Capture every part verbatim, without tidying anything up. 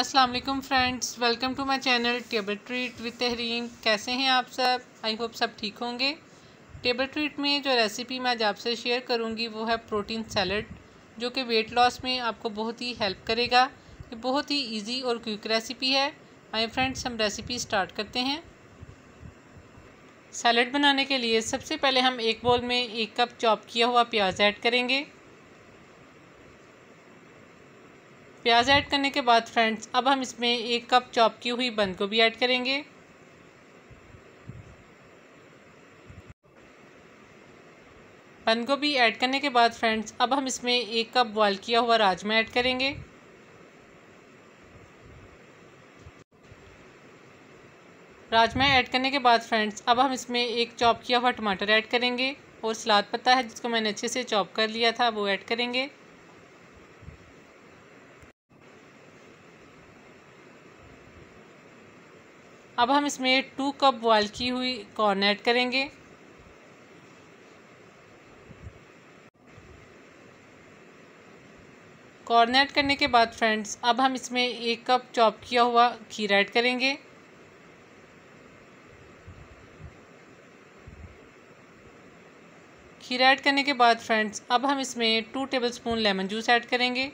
अस्सलाम वालेकुम friends, welcome to my channel table treat with Tahreem. कैसे हैं आप सब? आई होप सब ठीक होंगे। टेबल ट्रीट में जो रेसिपी मैं आज आपसे शेयर करूंगी वो है प्रोटीन सैलड, जो कि वेट लॉस में आपको बहुत ही हेल्प करेगा। ये बहुत ही इजी और क्विक रेसिपी है। आई फ्रेंड्स, हम रेसिपी स्टार्ट करते हैं। सैलड बनाने के लिए सबसे पहले हम एक बाउल में एक कप चॉप किया हुआ प्याज ऐड करेंगे। प्याज ऐड करने के बाद फ्रेंड्स, अब हम इसमें एक कप चॉप की हुई बंद गोभी ऐड करेंगे। बंद गोभी ऐड करने के बाद फ्रेंड्स, अब हम इसमें एक कप बॉयल किया हुआ राजमा ऐड करेंगे। राजमा ऐड करने के बाद फ्रेंड्स, अब हम इसमें एक चॉप किया हुआ टमाटर ऐड करेंगे और सलाद पत्ता है जिसको मैंने अच्छे से चॉप कर लिया था वो ऐड करेंगे। अब हम इसमें टू कप बॉयल की हुई कॉर्न ऐड करेंगे। कॉर्न ऐड करने के बाद फ्रेंड्स, अब हम इसमें एक कप चॉप किया हुआ खीर ऐड करेंगे। खीर ऐड करने के बाद फ्रेंड्स, अब हम इसमें two tablespoon lemon juice add करेंगे।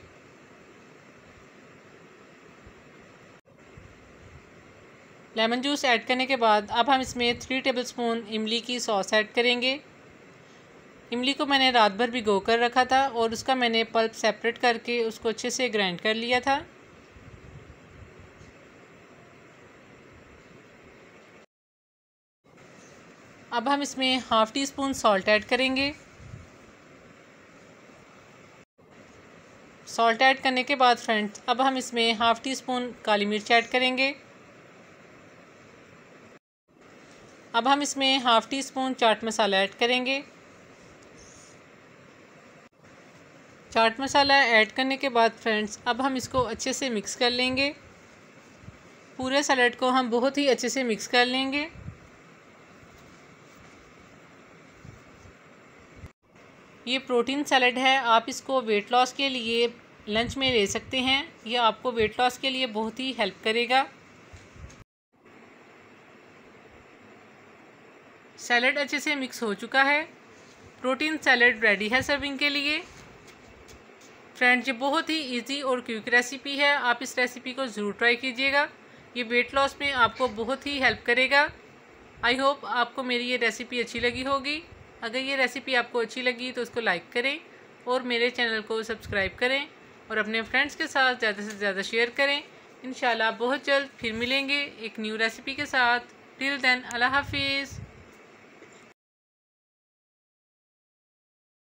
लेमन जूस ऐड करने के बाद अब हम इसमें थ्री टेबलस्पून इमली की सॉस ऐड करेंगे। इमली को मैंने रात भर भिगो कर रखा था और उसका मैंने पल्प सेपरेट करके उसको अच्छे से ग्राइंड कर लिया था। अब हम इसमें half teaspoon salt add करेंगे। सॉल्ट ऐड करने के बाद फ्रेंड्स, अब हम इसमें हाफ टी स्पून काली मिर्च ऐड करेंगे। अब हम इसमें half teaspoon chaat masala add करेंगे। चाट मसाला ऐड करने के बाद फ्रेंड्स, अब हम इसको अच्छे से मिक्स कर लेंगे। पूरे सैलेड को हम बहुत ही अच्छे से मिक्स कर लेंगे। ये प्रोटीन सैलेड है, आप इसको वेट लॉस के लिए लंच में ले सकते हैं। ये आपको वेट लॉस के लिए बहुत ही हेल्प करेगा। सैलेड अच्छे से मिक्स हो चुका है। प्रोटीन सैलेड रेडी है सर्विंग के लिए। फ्रेंड्स, ये बहुत ही इजी और क्विक रेसिपी है। आप इस रेसिपी को ज़रूर ट्राई कीजिएगा। ये वेट लॉस में आपको बहुत ही हेल्प करेगा। आई होप आपको मेरी ये रेसिपी अच्छी लगी होगी। अगर ये रेसिपी आपको अच्छी लगी तो उसको लाइक करें और मेरे चैनल को सब्सक्राइब करें और अपने फ्रेंड्स के साथ ज़्यादा से ज़्यादा शेयर करें। इंशाल्लाह बहुत जल्द फिर मिलेंगे एक न्यू रेसिपी के साथ। टिल देन, अल्लाह हाफिज़।